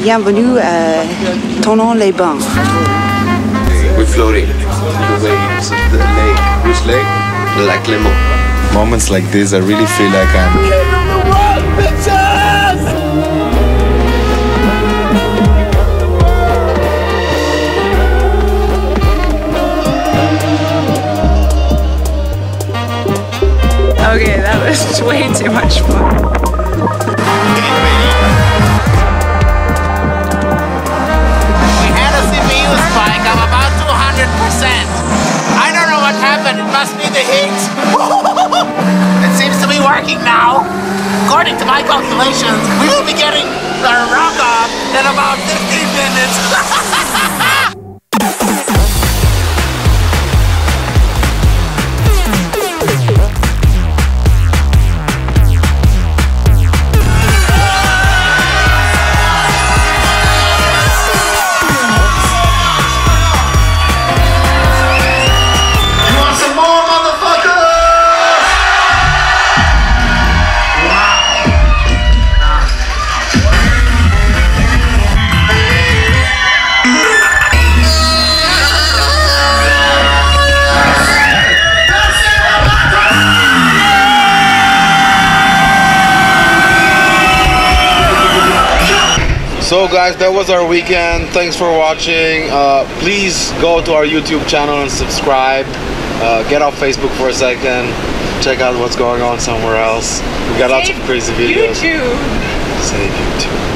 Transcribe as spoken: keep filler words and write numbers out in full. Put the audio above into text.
Bienvenue à Thonon-les-Bains. We're floating in the waves of the lake. Which lake? Lac Léman. Moments like this, I really feel like I'm... Okay, that was way too much fun. It seems to be working now. According to my calculations, we will be getting the rock off in about fifteen minutes. So guys, that was our weekend. Thanks for watching. Uh, please go to our YouTube channel and subscribe. Uh, get off Facebook for a second. Check out what's going on somewhere else. We got Save lots of crazy videos. YouTube. Save YouTube.